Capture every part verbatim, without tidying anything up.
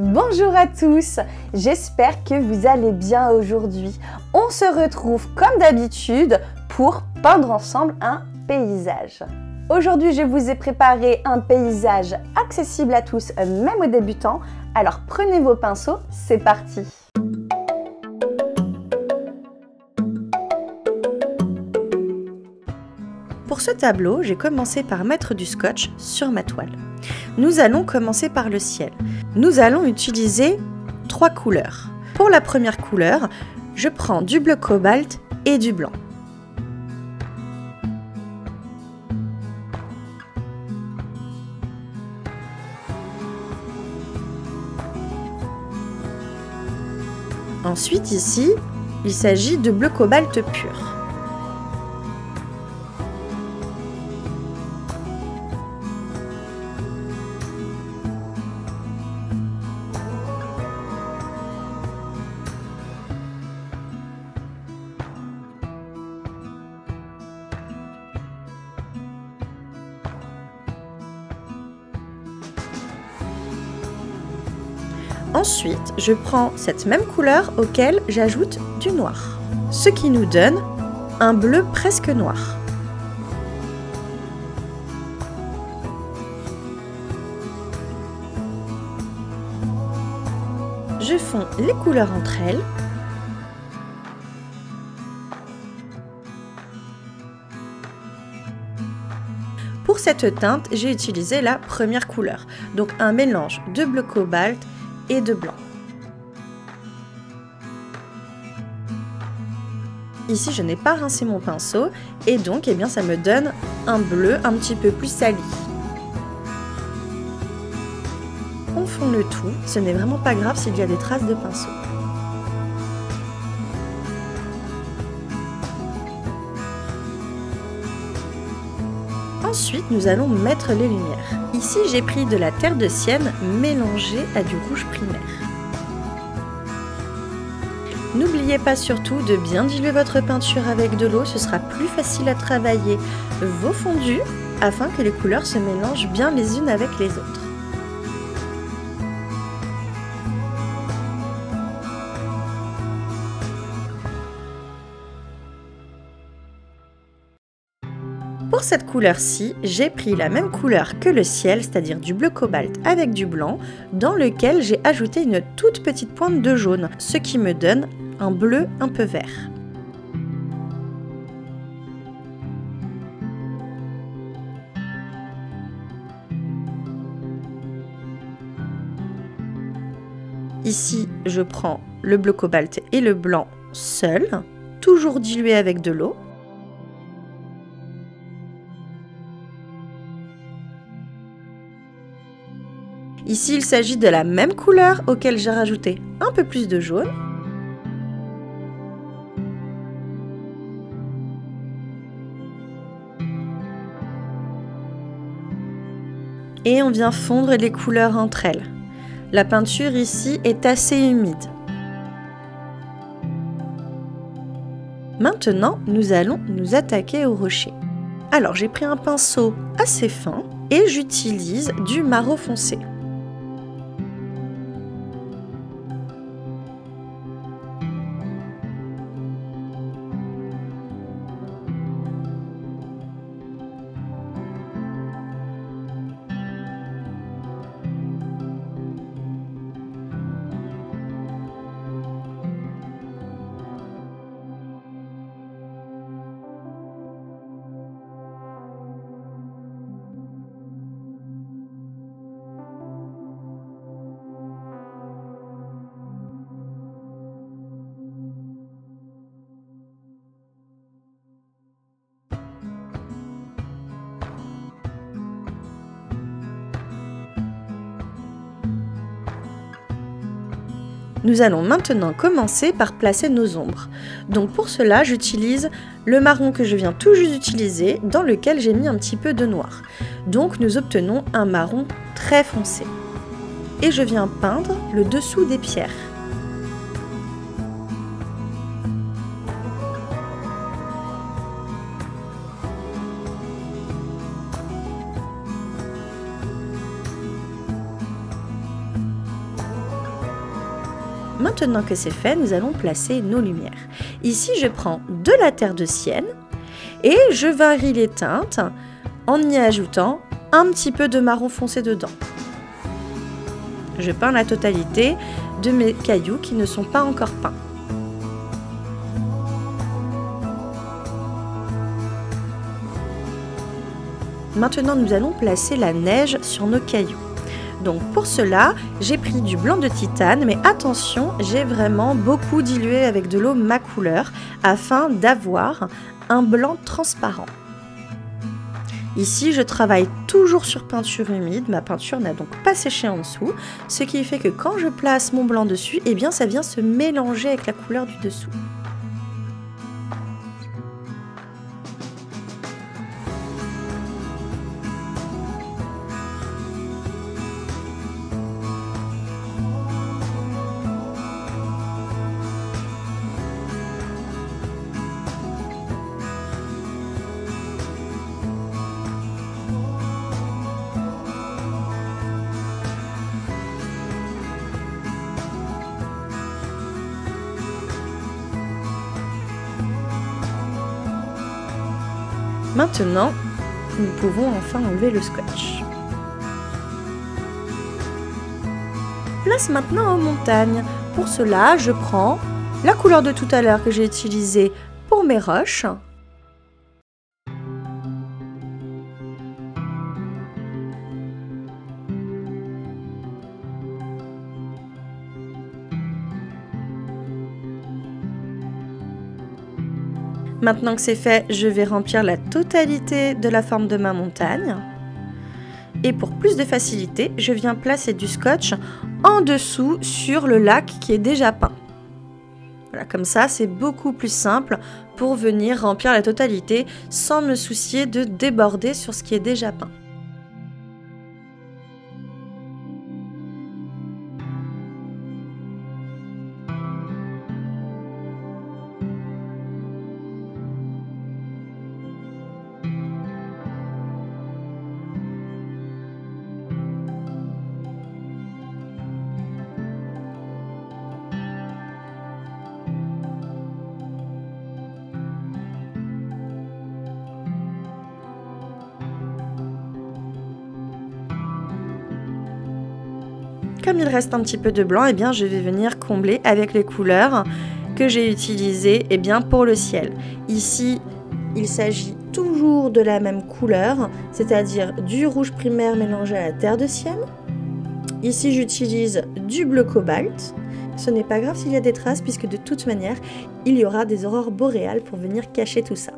Bonjour à tous, j'espère que vous allez bien aujourd'hui. On se retrouve comme d'habitude pour peindre ensemble un paysage. Aujourd'hui, je vous ai préparé un paysage accessible à tous, même aux débutants. Alors prenez vos pinceaux, c'est parti! Pour ce tableau, j'ai commencé par mettre du scotch sur ma toile. Nous allons commencer par le ciel. Nous allons utiliser trois couleurs. Pour la première couleur, je prends du bleu cobalt et du blanc. Ensuite, ici, il s'agit de bleu cobalt pur. Ensuite, je prends cette même couleur auquel j'ajoute du noir, ce qui nous donne un bleu presque noir. Je fonds les couleurs entre elles. Pour cette teinte, j'ai utilisé la première couleur, donc un mélange de bleu cobalt et de blanc. Ici, je n'ai pas rincé mon pinceau et donc eh bien, ça me donne un bleu un petit peu plus sali. On fond le tout, ce n'est vraiment pas grave s'il y a des traces de pinceau. Ensuite, nous allons mettre les lumières. Ici, j'ai pris de la terre de Sienne mélangée à du rouge primaire. N'oubliez pas surtout de bien diluer votre peinture avec de l'eau, ce sera plus facile à travailler vos fondus afin que les couleurs se mélangent bien les unes avec les autres. Pour cette couleur-ci, j'ai pris la même couleur que le ciel, c'est-à-dire du bleu cobalt avec du blanc, dans lequel j'ai ajouté une toute petite pointe de jaune, ce qui me donne un bleu un peu vert. Ici, je prends le bleu cobalt et le blanc seuls, toujours dilués avec de l'eau. Ici, il s'agit de la même couleur auquel j'ai rajouté un peu plus de jaune. Et on vient fondre les couleurs entre elles. La peinture ici est assez humide. Maintenant, nous allons nous attaquer au rocher. Alors, j'ai pris un pinceau assez fin et j'utilise du marron foncé. Nous allons maintenant commencer par placer nos ombres. Donc pour cela, j'utilise le marron que je viens tout juste d'utiliser, dans lequel j'ai mis un petit peu de noir. Donc nous obtenons un marron très foncé. Et je viens peindre le dessous des pierres. Maintenant que c'est fait, nous allons placer nos lumières. Ici, je prends de la terre de sienne et je varie les teintes en y ajoutant un petit peu de marron foncé dedans. Je peins la totalité de mes cailloux qui ne sont pas encore peints. Maintenant, nous allons placer la neige sur nos cailloux. Donc pour cela, j'ai pris du blanc de titane, mais attention, j'ai vraiment beaucoup dilué avec de l'eau ma couleur afin d'avoir un blanc transparent. Ici, je travaille toujours sur peinture humide, ma peinture n'a donc pas séché en dessous, ce qui fait que quand je place mon blanc dessus, eh bien ça vient se mélanger avec la couleur du dessous. Maintenant, nous pouvons enfin enlever le scotch. Place maintenant aux montagnes. Pour cela, je prends la couleur de tout à l'heure que j'ai utilisée pour mes roches. Maintenant que c'est fait, je vais remplir la totalité de la forme de ma montagne. Et pour plus de facilité, je viens placer du scotch en dessous sur le lac qui est déjà peint. Voilà, comme ça, c'est beaucoup plus simple pour venir remplir la totalité sans me soucier de déborder sur ce qui est déjà peint. Comme il reste un petit peu de blanc, eh bien, je vais venir combler avec les couleurs que j'ai utilisées eh bien, pour le ciel. Ici, il s'agit toujours de la même couleur, c'est-à-dire du rouge primaire mélangé à la terre de ciel. Ici, j'utilise du bleu cobalt. Ce n'est pas grave s'il y a des traces, puisque de toute manière, il y aura des aurores boréales pour venir cacher tout ça.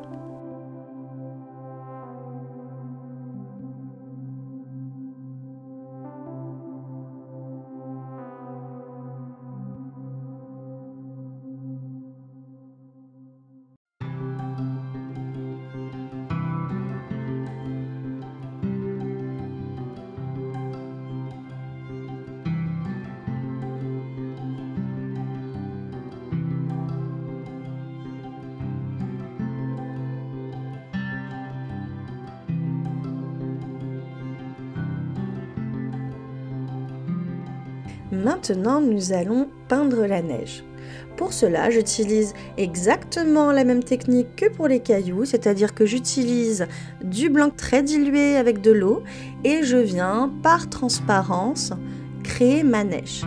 Maintenant, nous allons peindre la neige. Pour cela, j'utilise exactement la même technique que pour les cailloux, c'est-à-dire que j'utilise du blanc très dilué avec de l'eau et je viens, par transparence, créer ma neige.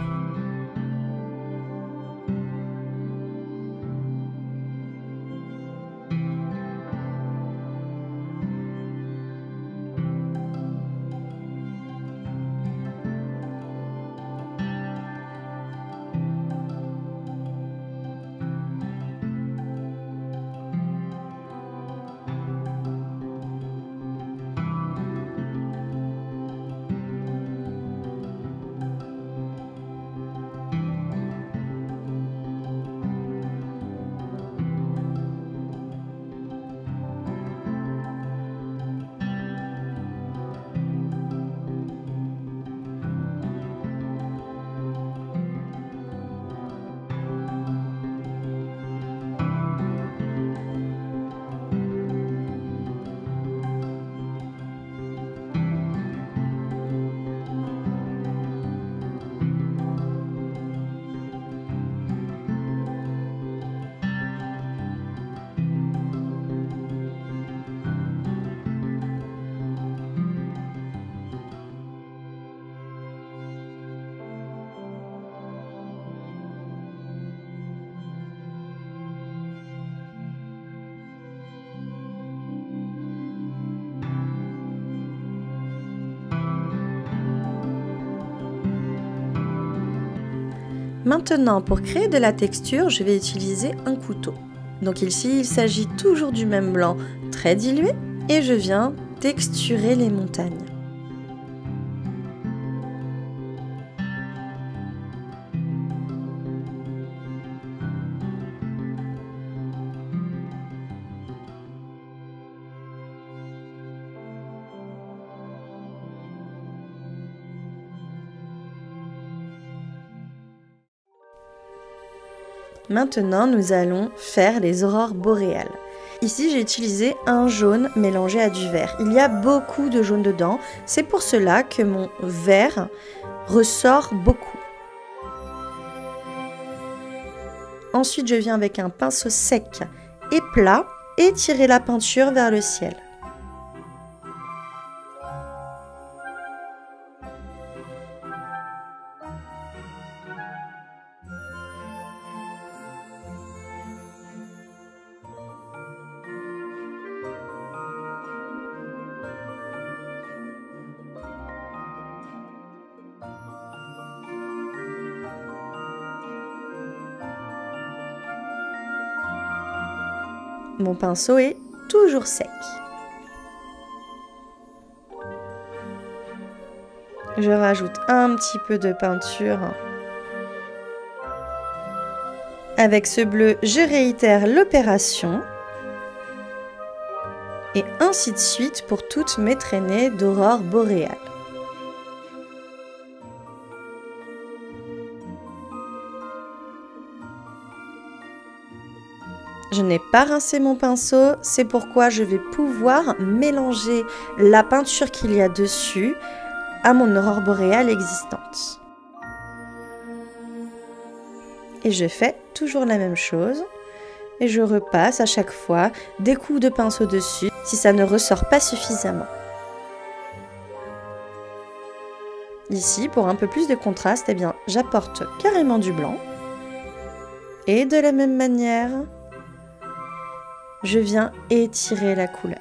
Maintenant, pour créer de la texture, je vais utiliser un couteau. Donc ici, il s'agit toujours du même blanc très dilué et je viens texturer les montagnes. Maintenant, nous allons faire les aurores boréales. Ici, j'ai utilisé un jaune mélangé à du vert. Il y a beaucoup de jaune dedans, c'est pour cela que mon vert ressort beaucoup. Ensuite, je viens avec un pinceau sec et plat et tirer la peinture vers le ciel. Mon pinceau est toujours sec. Je rajoute un petit peu de peinture. Avec ce bleu, je réitère l'opération. Et ainsi de suite pour toutes mes traînées d'aurore boréale. Je n'ai pas rincé mon pinceau, c'est pourquoi je vais pouvoir mélanger la peinture qu'il y a dessus à mon aurore boréale existante. Et je fais toujours la même chose. Et je repasse à chaque fois des coups de pinceau dessus si ça ne ressort pas suffisamment. Ici, pour un peu plus de contraste, eh bien, j'apporte carrément du blanc. Et de la même manière, je viens étirer la couleur.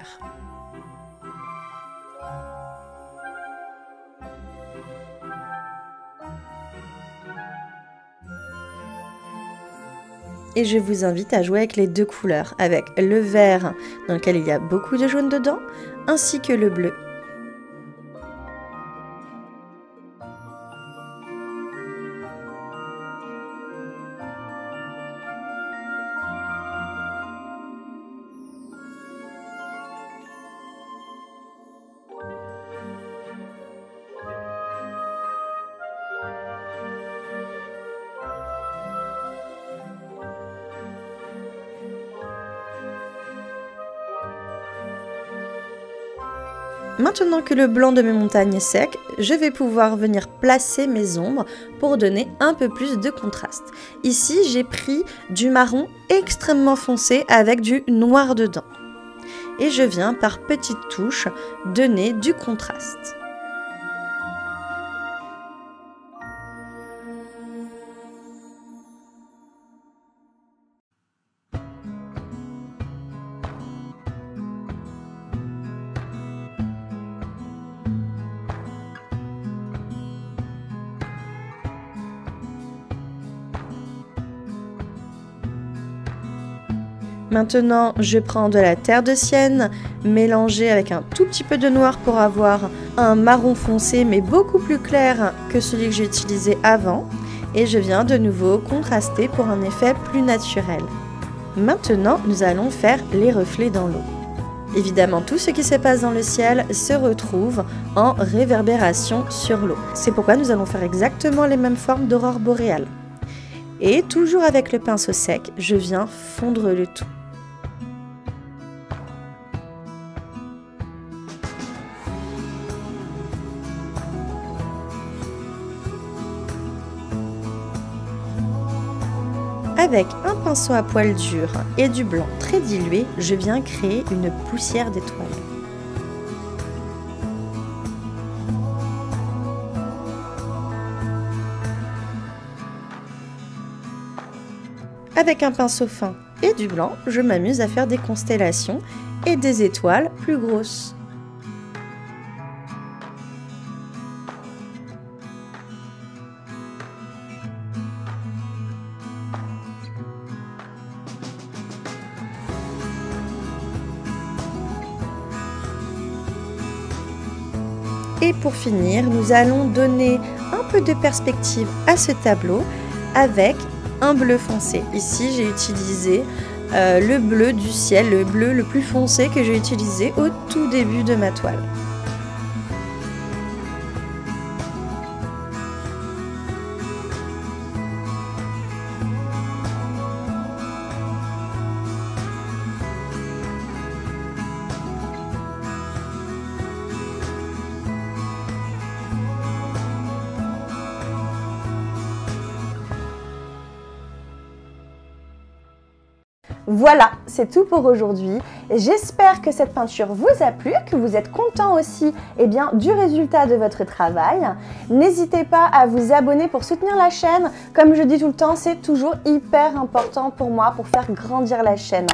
Et je vous invite à jouer avec les deux couleurs, avec le vert dans lequel il y a beaucoup de jaune dedans, ainsi que le bleu. Maintenant que le blanc de mes montagnes est sec, je vais pouvoir venir placer mes ombres pour donner un peu plus de contraste. Ici, j'ai pris du marron extrêmement foncé avec du noir dedans. Et je viens par petites touches donner du contraste. Maintenant, je prends de la terre de sienne, mélangée avec un tout petit peu de noir pour avoir un marron foncé mais beaucoup plus clair que celui que j'ai utilisé avant. Et je viens de nouveau contraster pour un effet plus naturel. Maintenant, nous allons faire les reflets dans l'eau. Évidemment, tout ce qui se passe dans le ciel se retrouve en réverbération sur l'eau. C'est pourquoi nous allons faire exactement les mêmes formes d'aurore boréale. Et toujours avec le pinceau sec, je viens fondre le tout. Avec un pinceau à poil dur et du blanc très dilué, je viens créer une poussière d'étoiles. Avec un pinceau fin et du blanc, je m'amuse à faire des constellations et des étoiles plus grosses. Et pour finir, nous allons donner un peu de perspective à ce tableau avec un bleu foncé. Ici, j'ai utilisé euh, le bleu du ciel, le bleu le plus foncé que j'ai utilisé au tout début de ma toile. Voilà, c'est tout pour aujourd'hui. J'espère que cette peinture vous a plu, que vous êtes content aussi eh bien, du résultat de votre travail. N'hésitez pas à vous abonner pour soutenir la chaîne. Comme je dis tout le temps, c'est toujours hyper important pour moi pour faire grandir la chaîne.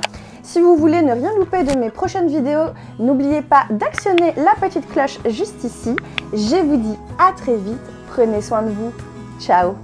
Si vous voulez ne rien louper de mes prochaines vidéos, n'oubliez pas d'actionner la petite cloche juste ici. Je vous dis à très vite, prenez soin de vous. Ciao!